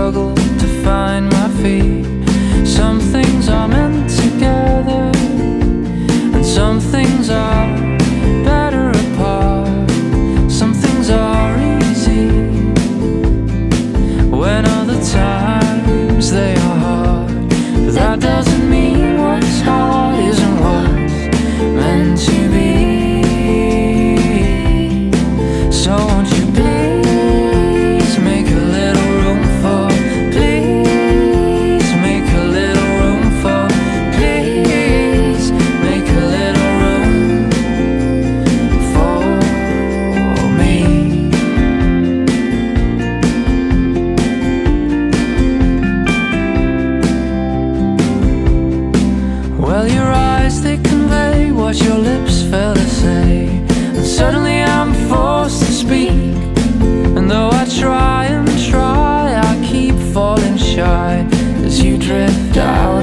struggle to find my feet. Some things are meant together, and some things are better apart. Some things are easy, when other times they are hard. But that doesn't mean what's hard isn't what's meant to be. So won't you be? Your lips fail to say, and suddenly I'm forced to speak. And though I try and try, I keep falling shy as you drift out.